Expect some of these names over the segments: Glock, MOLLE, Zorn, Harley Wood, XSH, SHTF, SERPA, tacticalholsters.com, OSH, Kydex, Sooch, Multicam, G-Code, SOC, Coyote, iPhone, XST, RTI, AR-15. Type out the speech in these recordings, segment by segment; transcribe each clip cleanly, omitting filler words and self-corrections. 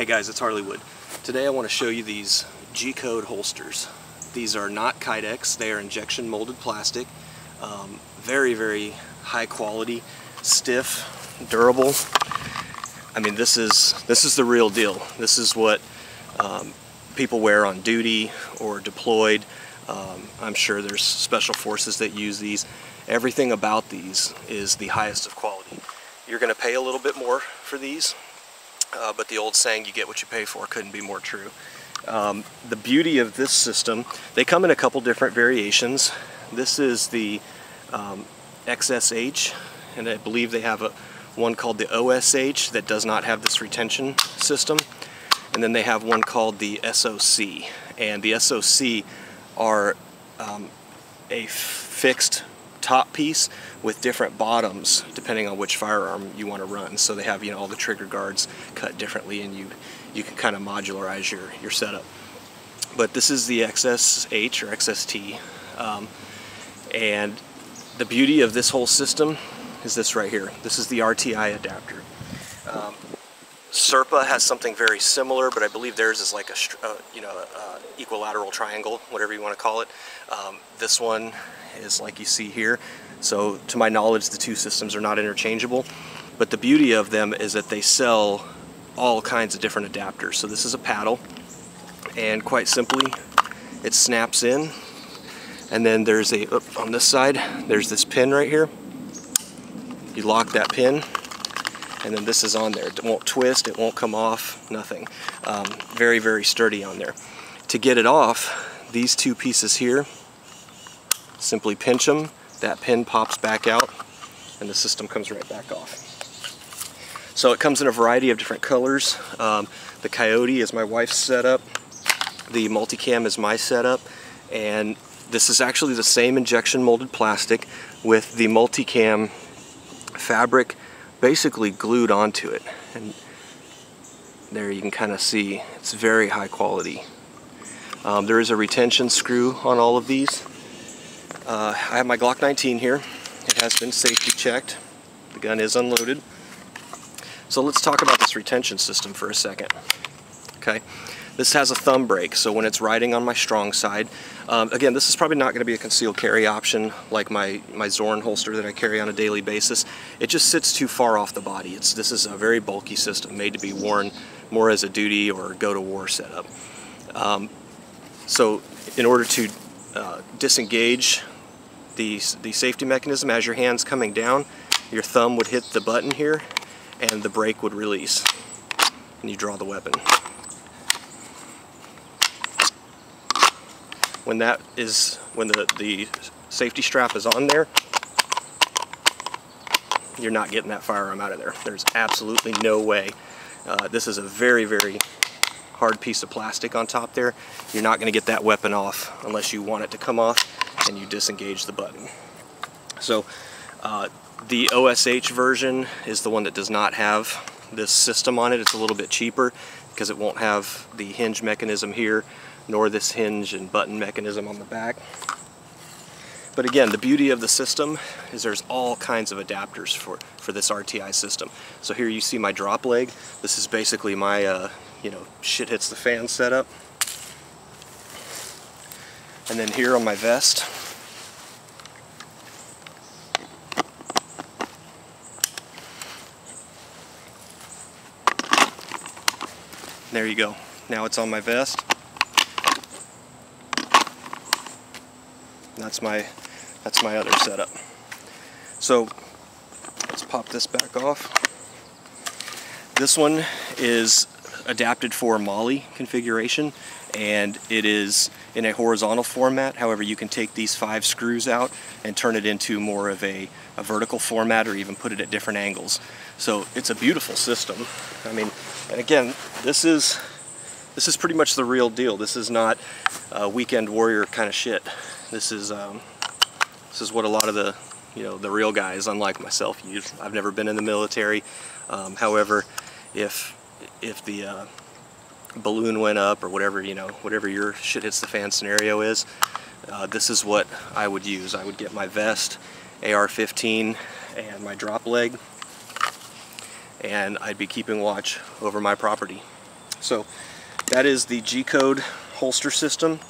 Hey guys, it's Harley Wood. Today I want to show you these G-Code holsters. These are not Kydex, they are injection molded plastic. Very, very high quality, stiff, durable. I mean, this is the real deal. This is what people wear on duty or deployed. I'm sure there's special forces that use these. Everything about these is the highest of quality. You're going to pay a little bit more for these, but the old saying, you get what you pay for, couldn't be more true. The beauty of this system, they come in a couple different variations. This is the XSH, and I believe they have one called the OSH that does not have this retention system. And then they have one called the SOC. And the SOC are a fixed top piece with different bottoms depending on which firearm you want to run. So they have, you know, all the trigger guards cut differently, and you can kind of modularize your setup. But this is the XSH or XST, and the beauty of this whole system is this right here. This is the RTI adapter. SERPA has something very similar, but I believe theirs is like a equilateral triangle, whatever you want to call it. This one is like you see here. So to my knowledge, the two systems are not interchangeable, but the beauty of them is that they sell all kinds of different adapters. So this is a paddle, and quite simply, it snaps in, and then there's on this side, there's this pin right here. You lock that pin, and then this is on there. It won't twist, it won't come off, nothing. Very, very sturdy on there. To get it off, these two pieces here, simply pinch them, that pin pops back out, and the system comes right back off. So it comes in a variety of different colors. The Coyote is my wife's setup, the Multicam is my setup, and this is actually the same injection molded plastic with the Multicam fabric basically glued onto it, and there you can kind of see it's very high quality. There is a retention screw on all of these. I have my Glock 19 here. It has been safety checked. The gun is unloaded. So let's talk about this retention system for a second. Okay, this has a thumb brake, so when it's riding on my strong side, again, this is probably not going to be a concealed carry option like my Zorn holster that I carry on a daily basis. It just sits too far off the body. This is a very bulky system made to be worn more as a duty or go-to-war setup. So in order to disengage the safety mechanism, as your hand's coming down, your thumb would hit the button here and the brake would release, and you draw the weapon. When the safety strap is on there, you're not getting that firearm out of there. There's absolutely no way. This is a very, very hard piece of plastic on top there. You're not going to get that weapon off unless you want it to come off and you disengage the button. So the OSH version is the one that does not have this system on it. It's a little bit cheaper because it won't have the hinge mechanism here, nor this hinge and button mechanism on the back. But again, the beauty of the system is there's all kinds of adapters for this RTI system. So here you see my drop leg. This is basically my shit hits the fan setup. And then here on my vest, there you go. Now it's on my vest. That's my other setup. So let's pop this back off. This one is adapted for MOLLE configuration, and it is in a horizontal format. However, you can take these 5 screws out and turn it into more of a vertical format, or even put it at different angles. So it's a beautiful system. I mean, and again, this is pretty much the real deal. This is not weekend warrior kind of shit. This is what a lot of the real guys, unlike myself, use. I've never been in the military. However, if the balloon went up or whatever, whatever your shit hits the fan scenario is, this is what I would use. I would get my vest, AR-15, and my drop leg, and I'd be keeping watch over my property. So that is the G-Code holster system.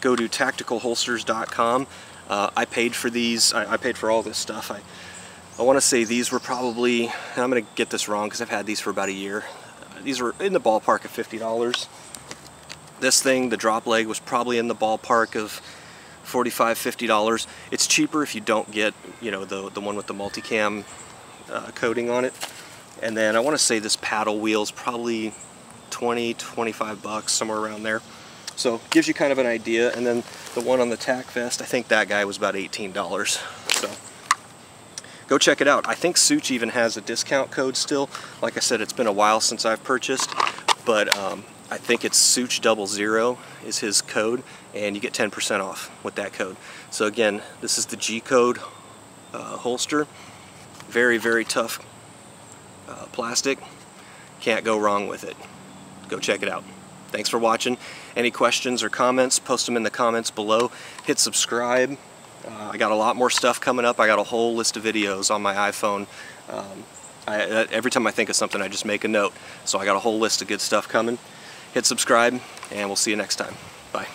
Go to tacticalholsters.com. I paid for these. I paid for all this stuff. I want to say these were probably, and I'm going to get this wrong because I've had these for about a year. These were in the ballpark of $50. This thing, the drop leg, was probably in the ballpark of $45, $50. It's cheaper if you don't get, you know, the one with the Multicam coating on it. And then I want to say this paddle wheel's probably 20, 25 bucks, somewhere around there. So gives you kind of an idea. And then the one on the tack vest, I think that guy was about $18. So go check it out. I think Sooch even has a discount code still. Like I said, it's been a while since I've purchased, but I think it's Sooch00 is his code, and you get 10% off with that code. So again, this is the G-Code holster. Very, very tough plastic. Can't go wrong with it. Go check it out. Thanks for watching. Any questions or comments, post them in the comments below. Hit subscribe. I got a lot more stuff coming up. I got a whole list of videos on my iPhone. Every time I think of something, I just make a note. So I got a whole list of good stuff coming. Hit subscribe, and we'll see you next time. Bye.